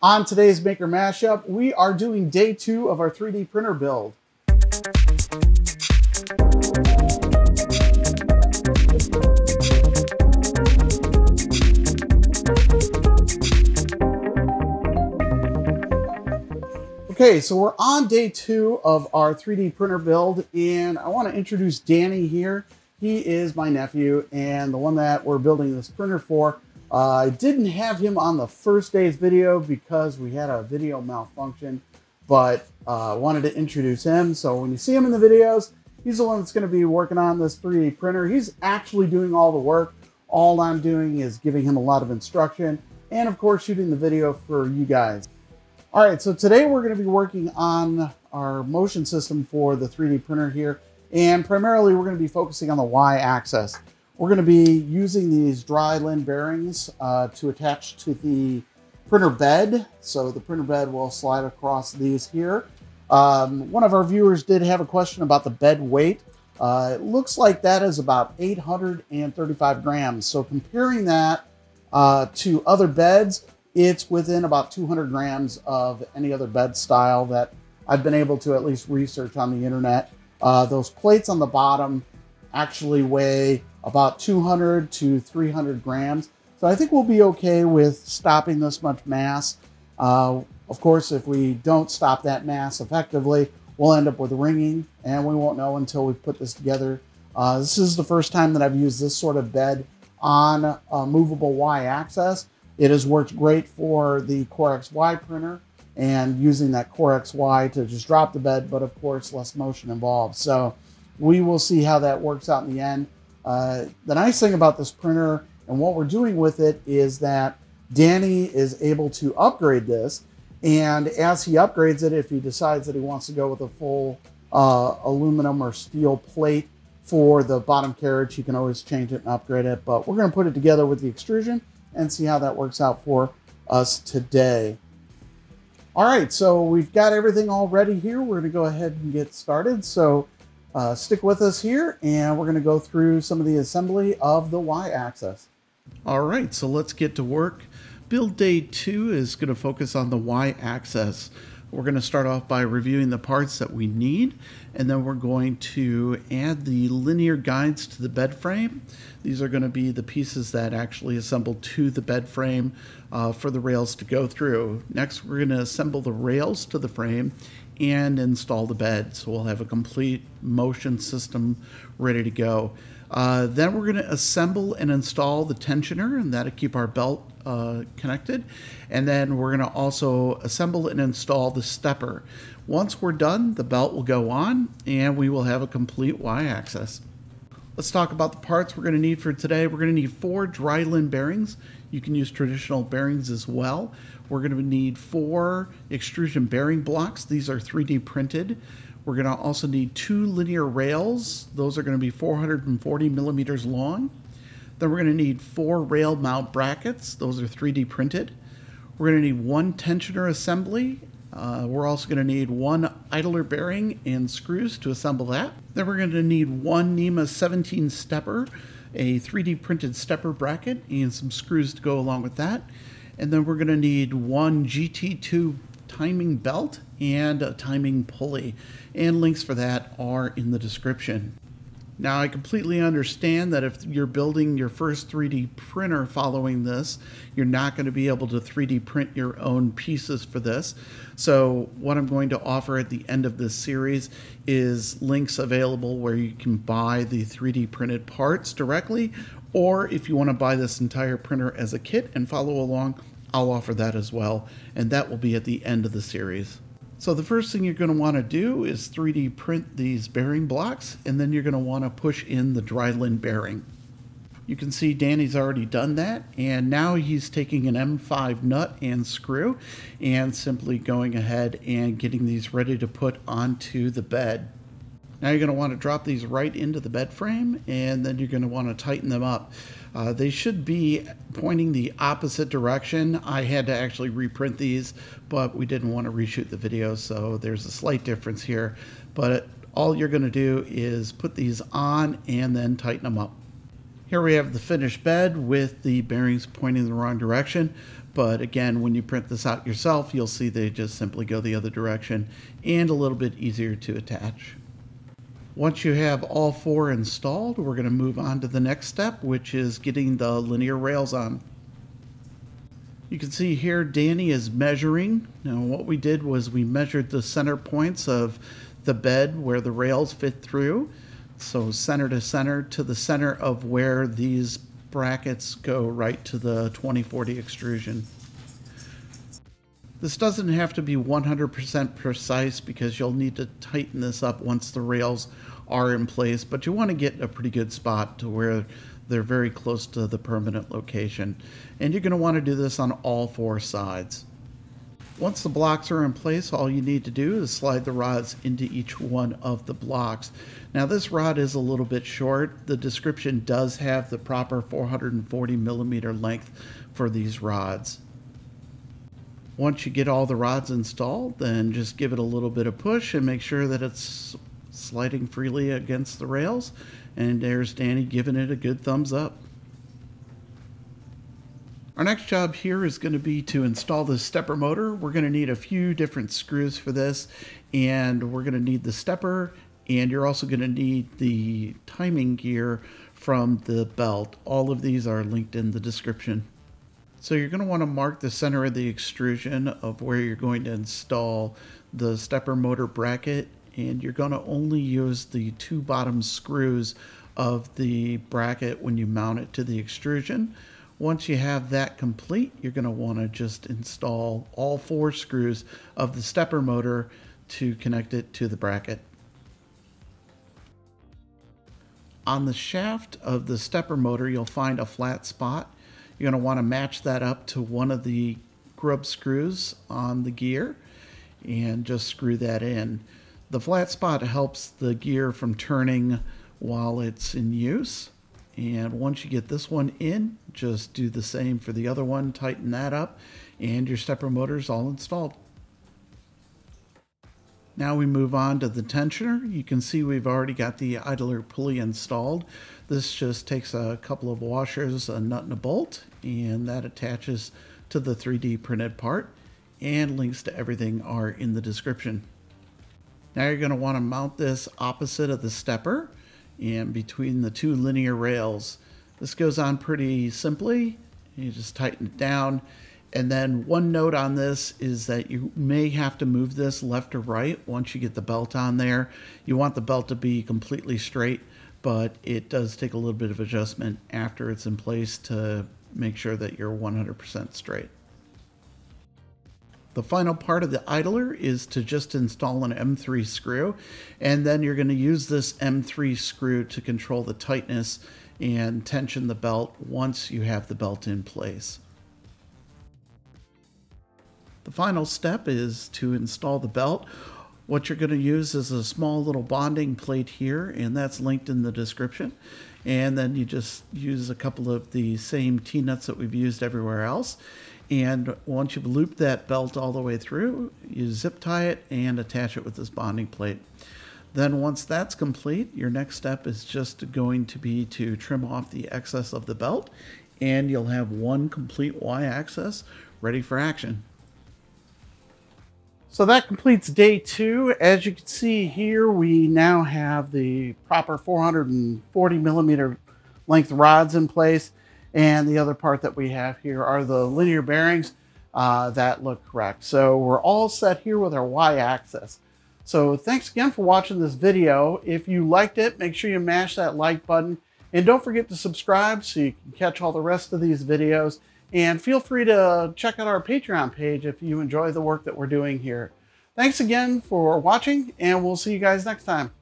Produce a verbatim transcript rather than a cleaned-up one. On today's Maker Mashup, we are doing day two of our three D printer build. Okay, so we're on day two of our three D printer build, and I want to introduce Danny here. He is my nephew and the one that we're building this printer for. Uh, I didn't have him on the first day's video because we had a video malfunction, but I uh, wanted to introduce him. So when you see him in the videos, he's the one that's going to be working on this three D printer. He's actually doing all the work. All I'm doing is giving him a lot of instruction and, of course, shooting the video for you guys. All right, so today we're going to be working on our motion system for the three D printer here. And primarily, we're going to be focusing on the Y-axis. We're going to be using these drylin bearings uh, to attach to the printer bed. So the printer bed will slide across these here. Um, one of our viewers did have a question about the bed weight. Uh, it looks like that is about eight hundred thirty-five grams. So comparing that uh, to other beds, it's within about two hundred grams of any other bed style that I've been able to at least research on the internet. Uh, those plates on the bottom actually weigh about two hundred to three hundred grams. So I think we'll be okay with stopping this much mass. Uh, of course, if we don't stop that mass effectively, we'll end up with ringing and we won't know until we put this together. Uh, this is the first time that I've used this sort of bed on a movable Y-axis. It has worked great for the CoreXY printer and using that CoreXY to just drop the bed, but of course, less motion involved. So we will see how that works out in the end. Uh, the nice thing about this printer and what we're doing with it is that Danny is able to upgrade this. And as he upgrades it, if he decides that he wants to go with a full uh, aluminum or steel plate for the bottom carriage, he can always change it and upgrade it. But we're going to put it together with the extrusion and see how that works out for us today. All right, so we've got everything all ready here. We're going to go ahead and get started. So Uh, stick with us here, and we're going to go through some of the assembly of the Y-axis. All right, so let's get to work. Build day two is going to focus on the Y-axis. We're going to start off by reviewing the parts that we need, and then we're going to add the linear guides to the bed frame. These are going to be the pieces that actually assemble to the bed frame uh, for the rails to go through. Next, we're going to assemble the rails to the frame and install the bed, so we'll have a complete motion system ready to go. Uh, then we're going to assemble and install the tensioner, and that'll keep our belt uh, connected. And then we're going to also assemble and install the stepper. Once we're done, the belt will go on and we will have a complete Y-axis. Let's talk about the parts we're going to need for today. We're going to need four drylin bearings. You can use traditional bearings as well. We're going to need four extrusion bearing blocks. These are three D printed. We're going to also need two linear rails. Those are going to be four hundred forty millimeters long. Then we're going to need four rail mount brackets. Those are three D printed. We're going to need one tensioner assembly. Uh, we're also going to need one idler bearing and screws to assemble that. Then we're going to need one NEMA seventeen stepper, a three D printed stepper bracket, and some screws to go along with that. And then we're going to need one G T two timing belt and a timing pulley. And links for that are in the description. Now, I completely understand that if you're building your first three D printer following this, you're not going to be able to three D print your own pieces for this. So what I'm going to offer at the end of this series is links available where you can buy the three D printed parts directly, or if you want to buy this entire printer as a kit and follow along, I'll offer that as well. And that will be at the end of the series. So the first thing you're going to want to do is three D print these bearing blocks, and then you're going to want to push in the drylin bearing. You can see Danny's already done that, and now he's taking an M five nut and screw and simply going ahead and getting these ready to put onto the bed. Now you're going to want to drop these right into the bed frame, and then you're going to want to tighten them up. Uh, they should be pointing the opposite direction. I had to actually reprint these, but we didn't want to reshoot the video, so there's a slight difference here. But all you're going to do is put these on and then tighten them up. Here we have the finished bed with the bearings pointing the wrong direction. But again, when you print this out yourself, you'll see they just simply go the other direction and a little bit easier to attach. Once you have all four installed, we're going to move on to the next step, which is getting the linear rails on. You can see here Danny is measuring. Now what we did was we measured the center points of the bed where the rails fit through. So center to center to the center of where these brackets go right to the twenty forty extrusion. This doesn't have to be one hundred percent precise because you'll need to tighten this up once the rails are in place, but you want to get a pretty good spot to where they're very close to the permanent location. And you're going to want to do this on all four sides. Once the blocks are in place, all you need to do is slide the rods into each one of the blocks. Now this rod is a little bit short. The description does have the proper four hundred forty millimeter length for these rods. Once you get all the rods installed, then just give it a little bit of push and make sure that it's sliding freely against the rails. And there's Danny giving it a good thumbs up. Our next job here is going to be to install the stepper motor. We're going to need a few different screws for this, and we're going to need the stepper, and you're also going to need the timing gear from the belt. All of these are linked in the description. So you're going to want to mark the center of the extrusion of where you're going to install the stepper motor bracket, and you're going to only use the two bottom screws of the bracket when you mount it to the extrusion. Once you have that complete, you're going to want to just install all four screws of the stepper motor to connect it to the bracket. On the shaft of the stepper motor, you'll find a flat spot. You're going to want to match that up to one of the grub screws on the gear and just screw that in. The flat spot helps the gear from turning while it's in use. And once you get this one in, just do the same for the other one, tighten that up, and your stepper motor is all installed. Now we move on to the tensioner. You can see we've already got the idler pulley installed. This just takes a couple of washers, a nut and a bolt, and that attaches to the three D printed part, and links to everything are in the description. Now you're going to want to mount this opposite of the stepper and between the two linear rails. This goes on pretty simply. You just tighten it down. And then one note on this is that you may have to move this left or right once you get the belt on there. You want the belt to be completely straight, but it does take a little bit of adjustment after it's in place to make sure that you're one hundred percent straight. The final part of the idler is to just install an M three screw, and then you're going to use this M three screw to control the tightness and tension the belt once you have the belt in place. The final step is to install the belt. What you're going to use is a small little bonding plate here, and that's linked in the description. And then you just use a couple of the same T-nuts that we've used everywhere else. And once you've looped that belt all the way through, you zip tie it and attach it with this bonding plate. Then once that's complete, your next step is just going to be to trim off the excess of the belt, and you'll have one complete Y-axis ready for action. So that completes day two. As you can see here, we now have the proper four hundred forty millimeter length rods in place. And the other part that we have here are the linear bearings uh, that look correct. So we're all set here with our Y-axis. So thanks again for watching this video. If you liked it, make sure you mash that like button. And don't forget to subscribe so you can catch all the rest of these videos. And feel free to check out our Patreon page if you enjoy the work that we're doing here. Thanks again for watching, and we'll see you guys next time.